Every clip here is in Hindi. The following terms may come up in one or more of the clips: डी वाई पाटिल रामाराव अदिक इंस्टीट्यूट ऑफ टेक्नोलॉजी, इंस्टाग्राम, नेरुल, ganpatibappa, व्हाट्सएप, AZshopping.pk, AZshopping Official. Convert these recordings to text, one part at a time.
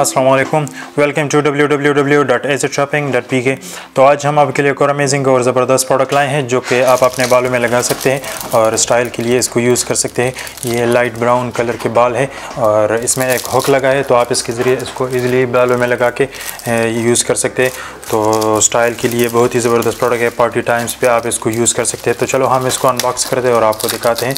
अस्सलामुअलैकुम, वेलकम टू www.azshopping.pk। तो आज हम आपके लिए एक और अमेजिंग और ज़बरदस्त प्रोडक्ट लाए हैं जो कि आप अपने बालों में लगा सकते हैं और स्टाइल के लिए इसको यूज़ कर सकते हैं। ये लाइट ब्राउन कलर के बाल है और इसमें एक हुक लगा है, तो आप इसके ज़रिए इसको ईज़िली बालों में लगा के यूज़ कर सकते हैं। तो स्टाइल के लिए बहुत ही ज़बरदस्त प्रोडक्ट है, पार्टी टाइम्स पर आप इसको यूज़ कर सकते हैं। तो चलो हम इसको अनबॉक्स करते हैं और आपको दिखाते हैं।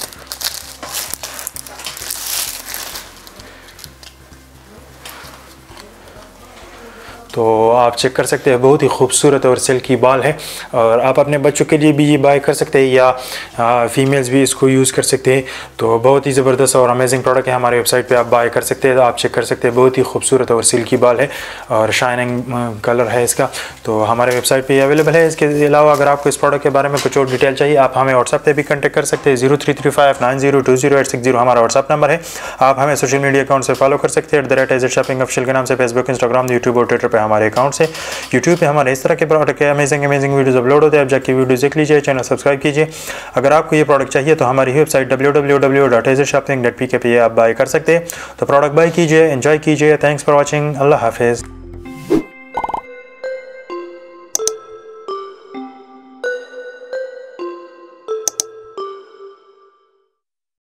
तो आप चेक कर सकते हैं, बहुत ही खूबसूरत और सिल्की बाल है और आप अपने बच्चों के लिए भी ये बाय कर सकते हैं या फीमेल्स भी इसको यूज़ कर सकते हैं। तो बहुत ही ज़बरदस्त और अमेजिंग प्रोडक्ट है, हमारे वेबसाइट पे आप बाय कर सकते हैं। तो आप चेक कर सकते हैं, बहुत ही खूबसूरत और सिल्की बाल है और शाइनिंग कलर है इसका। तो हमारे वेबसाइट पर अवेलेबल है। इसके अलावा अगर आपको इस प्रोडक्ट के बारे में कुछ और डिटेल चाहिए, आप हमें व्हाट्सएप पर भी कॉन्टैक्ट कर सकते हैं। 0335 9020 860 हमारा व्हाट्सअप नंबर है। आप हमें सोशल मीडिया अकाउंट से फॉलो कर सकते हैं @AZshopping ऑफिशियल के नाम से, फेसबुक, इंस्टाग्राम, यूट्यूब और ट्विटर हमारे अकाउंट से। यूट्यूब पे हमारे इस तरह के प्रोडक्ट के अमेजिंग वीडियोस अपलोड होते हैं, आप जाके वीडियो देख लीजिए, चैनल सब्सक्राइब कीजिए। अगर आपको ये प्रोडक्ट चाहिए तो हमारी वेबसाइट www.azshopping.pk पे आप बाय कर सकते हैं। तो प्रोडक्ट बाय कीजिए, एंजॉय कीजिए। Thanks for watching. अल्लाह हाफिज़।